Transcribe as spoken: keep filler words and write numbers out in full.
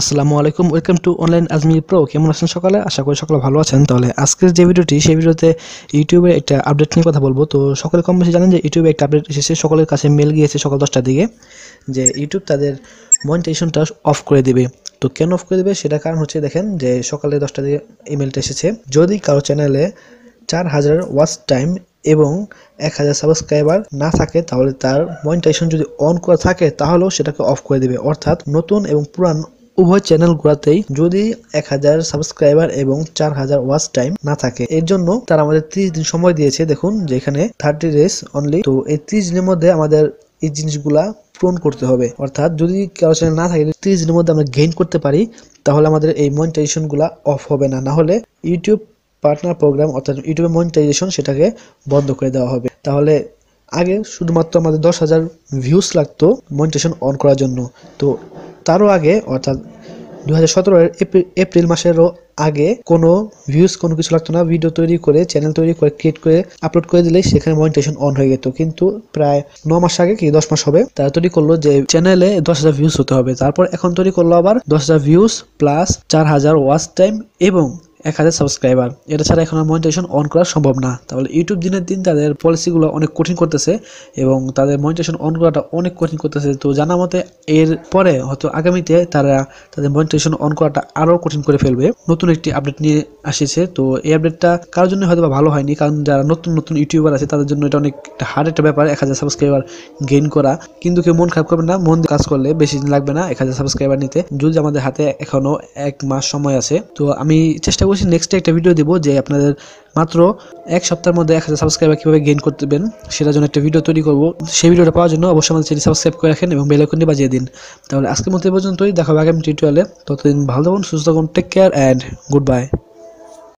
আসসালামু আলাইকুম welcome to online Ajmer pro. কেমন আছেন সকালে? আশা করি সকলে ভালো আছেন। তাহলে আজকের যে ভিডিওটি সেই ভিডিওতে ইউটিউবের একটা আপডেট নিয়ে কথা বলবো। তো সকলে কম বেশি জানেন যে ইউটিউবে একটা আপডেট এসেছে, সকলের কাছে মেল গিয়েছে সকাল দশটার দিকে যে ইউটিউব তাদের মনিটাইজেশনটা অফ করে দেবে। তো কেন অফ করে দেবে সেটা কারণ হচ্ছে, দেখেন যে সকালে দশটার দিকে ইমেলটা এসেছে, যদি কারো চ্যানেলে চার হাজার ওয়াচ টাইম এবং এক হাজার সাবস্ক্রাইবার না থাকে তাহলে তার মনিটাইজেশন যদি অন করা থাকে তাহলেও সেটাকে অফ করে দেবে। অর্থাৎ নতুন এবং পুরান উভয় চ্যানেলগুলোতেই যদি এক হাজার সাবস্ক্রাইবার এবং চার হাজার ওয়াচ টাইম না থাকে, এর জন্য তারা আমাদের ত্রিশ দিন সময় দিয়েছে। দেখুন যেখানে থার্টি ডেজ অনলি। তো এই ত্রিশ দিনের মধ্যে আমাদের এই জিনিসগুলা পূরণ করতে হবে। অর্থাৎ যদি কারো চ্যানেল না থাকে ত্রিশ দিনের মধ্যে আমরা গেইন করতে পারি তাহলে আমাদের এই মনিটাইজেশনগুলা অফ হবে না, না হলে ইউটিউব পার্টনার প্রোগ্রাম অর্থাৎ ইউটিউবের মনিটাইজেশন সেটাকে বন্ধ করে দেওয়া হবে। তাহলে আগে শুধুমাত্র আমাদের দশ হাজার ভিউজ লাগতো মনিটাইজেশন অন করার জন্য। তো তারও আগে অর্থাৎ দু হাজার সতেরোর এপ্রিল মাসেরও আগে কোনো ভিউজ কোনো কিছু লাগতো না। ভিডিও তৈরি করে চ্যানেল তৈরি করে ক্রিয়েট করে আপলোড করে দিলেই সেখানে মনিটাইজেশন অন হয়ে যেত। কিন্তু প্রায় ন মাস আগে কি দশ মাস হবে তারা তৈরি করলো যে চ্যানেলে দশ হাজার ভিউজ হতে হবে। তারপর এখন তৈরি করলো আবার দশ হাজার ভিউজ প্লাস চার হাজার ওয়াচ টাইম এবং এক হাজার সাবস্ক্রাইবার। এটা ছাড়া এখন আর মনিটাইজেশন অন করা সম্ভব না। তাহলে ইউটিউব দিনের দিন তাদের পলিসিগুলো অনেক কঠিন করতেছে এবং তাদের মনিটাইজেশন অন করাটা অনেক কঠিন করতেছে। তো জানা মতে এর পরে হয়তো আগামীতে তারা তাদের মনিটাইজেশন অন করাটা আরও কঠিন করে ফেলবে। নতুন একটি আপডেট নিয়ে আসেছে। তো এই আপডেটটা কারোর জন্য হয়তো ভালো হয়নি, কারণ যারা নতুন নতুন ইউটিউবার আছে তাদের জন্য এটা অনেক হার্ড একটা ব্যাপার এক হাজার সাবস্ক্রাইবার গেইন করা। কিন্তু কেউ মন খারাপ করবে না, মন কাজ করলে বেশি দিন লাগবে না এক হাজার সাবস্ক্রাইবার নিতে। যদি আমাদের হাতে এখনও এক মাস সময় আছে। তো আমি চেষ্টা নেক্সট একটা ভিডিও দেবো যে আপনাদের মাত্র এক সপ্তাহের মধ্যে এক হাজার সাবস্ক্রাইবার কীভাবে গেইন করতেবেন সেটার জন্য একটা ভিডিও তৈরি করবো। সেই ভিডিওটা পাওয়ার জন্য অবশ্যই আমাদের চ্যানেল সাবস্ক্রাইব করে রাখেন এবং বেল আইকনটি বাজিয়ে দিন। তাহলে আজকের মতো পর্যন্তই, দেখা হবে আগামী টিউটোরিয়ালে। ততদিন ভালো থাকুন, সুস্থ থাকুন, take care and good bye.